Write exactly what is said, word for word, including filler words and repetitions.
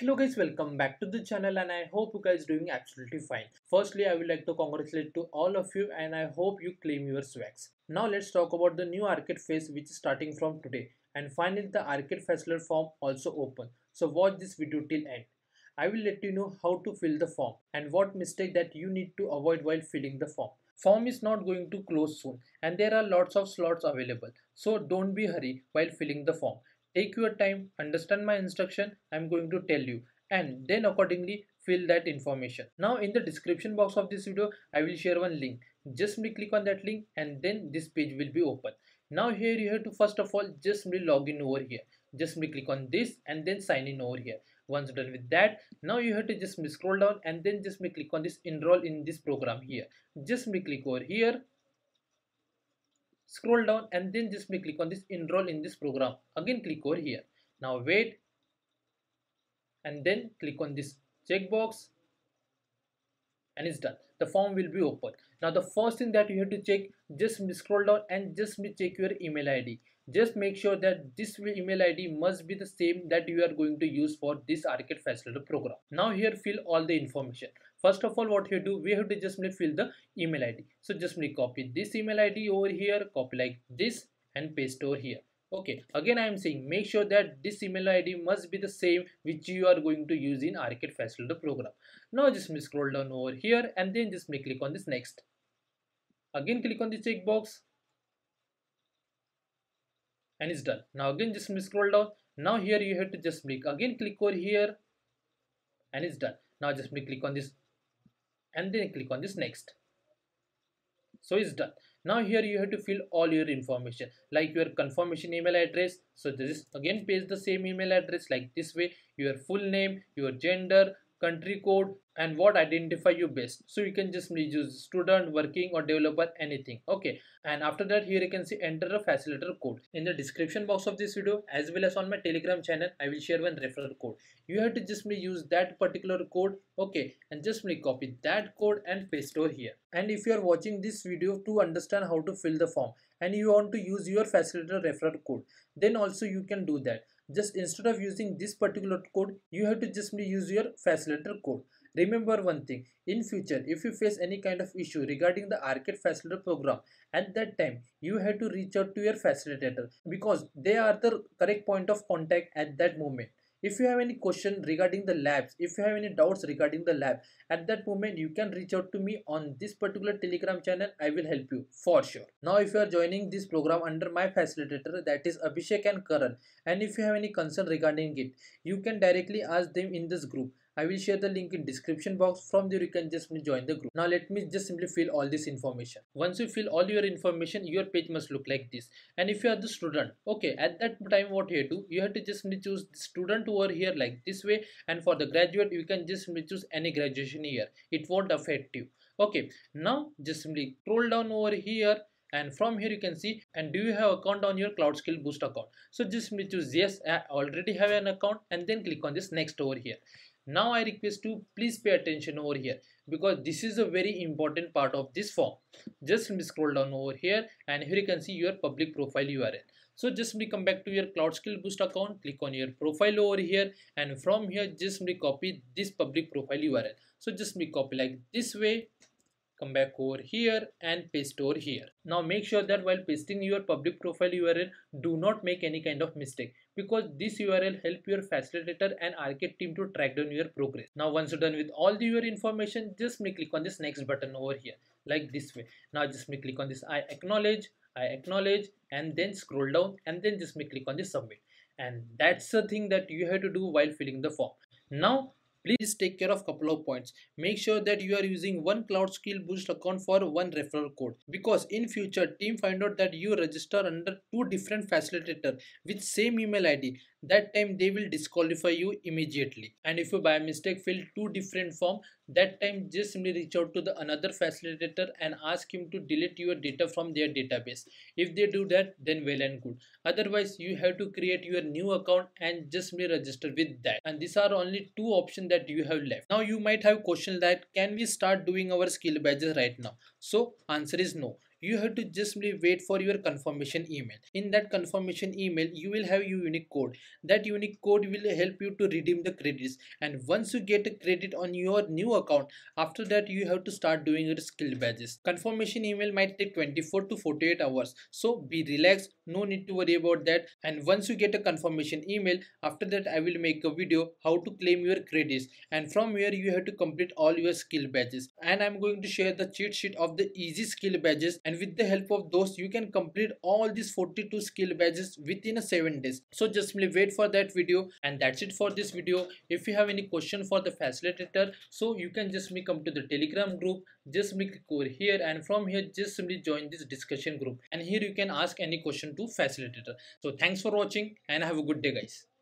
Hello guys, welcome back to the channel and I hope you guys doing absolutely fine. Firstly, I would like to congratulate to all of you and I hope you claim your swags. Now let's talk about the new arcade phase which is starting from today, and finally the arcade facilitator form also open. So watch this video till end. I will let you know how to fill the form and what mistake that you need to avoid while filling the form. Form is not going to close soon and there are lots of slots available. So don't be hurry while filling the form. Take your time, understand my instruction, I am going to tell you, and then accordingly fill that information. Now in the description box of this video, I will share one link. Just click on that link and then this page will be open. Now here you have to first of all just log in over here. Just click on this and then sign in over here. Once done with that, now you have to just scroll down and then just click on this enroll in this program here. Just click over here. Scroll down and then just click on this enroll in this program. Again click over here. Now wait and then click on this checkbox and it's done. The form will be open. Now the first thing that you have to check, just scroll down and just check your email I D. Just make sure that this email I D must be the same that you are going to use for this arcade facilitator program. Now here fill all the information. First of all, what you do, we have to just fill the email I D. So just copy this email I D over here, copy like this and paste over here. Okay, again I am saying make sure that this email I D must be the same which you are going to use in arcade facilitator program. Now just scroll down over here and then just click on this next. Again click on the checkbox and it's done. Now again just scroll down. Now here you have to just click again click over here and it's done. Now just click on this and then click on this next. So it's done. Now here you have to fill all your information like your confirmation email address. So this is again paste the same email address like this way. Your full name, your gender, country code and what identify you best. So you can just use student, working or developer, anything. Okay, and after that here you can see enter a facilitator code. In the description box of this video as well as on my Telegram channel, I will share one referral code. You have to just use that particular code. Okay, and just copy that code and paste over here. And if you are watching this video to understand how to fill the form and you want to use your facilitator referral code, then also you can do that. Just instead of using this particular code, you have to just use your facilitator code. Remember one thing, in future if you face any kind of issue regarding the arcade facilitator program, at that time you have to reach out to your facilitator because they are the correct point of contact at that moment. If you have any question regarding the labs, if you have any doubts regarding the lab, at that moment you can reach out to me on this particular Telegram channel. I will help you for sure. Now if you are joining this program under my facilitator, that is Abhishek and Karan, and if you have any concern regarding it, you can directly ask them in this group. I will share the link in description box. From there you can just join the group. Now let me just simply fill all this information. Once you fill all your information, your page must look like this. And if you are the student, okay, at that time what you do, you have to just choose student over here like this way, and for the graduate you can just choose any graduation year. It won't affect you. Okay, now just simply scroll down over here. And from here you can see, and do you have account on your Cloud Skill Boost account? So just choose yes, I already have an account, and then click on this next over here. Now I request to please pay attention over here because this is a very important part of this form. Just scroll down over here and here you can see your public profile U R L. So just come back to your Cloud Skill Boost account, click on your profile over here, and from here just copy this public profile U R L. So just copy like this way, come back over here and paste over here. Now make sure that while pasting your public profile U R L, do not make any kind of mistake, because this U R L help your facilitator and arcade team to track down your progress. Now once you're done with all the your information, just click on this next button over here like this way. Now just click on this I acknowledge, I acknowledge, and then scroll down and then just click on this submit. And that's the thing that you have to do while filling the form. Now please take care of couple of points. Make sure that you are using one Cloud Skill Boost account for one referral code, because in future team find out that you register under two different facilitator with same email I D. That time they will disqualify you immediately. And if you by mistake fill two different form, that time just simply reach out to the another facilitator and ask him to delete your data from their database. If they do that, then well and good. Otherwise you have to create your new account and just simply register with that. And these are only two options that you have left. Now you might have questioned that can we start doing our skill badges right now? So answer is no. you have to just simply wait for your confirmation email. In that confirmation email, you will have your unique code. That unique code will help you to redeem the credits. And once you get a credit on your new account, after that you have to start doing your skill badges. Confirmation email might take twenty-four to forty-eight hours. So be relaxed, no need to worry about that. And once you get a confirmation email, after that I will make a video how to claim your credits. And from where you have to complete all your skill badges. And I'm going to share the cheat sheet of the easy skill badges, and with the help of those you can complete all these forty-two skill badges within seven days. So just simply wait for that video, and that's it for this video. If you have any question for the facilitator, so you can just simply come to the Telegram group, just simply click over here, and from here just simply join this discussion group, and here you can ask any question to facilitator. So thanks for watching and have a good day guys.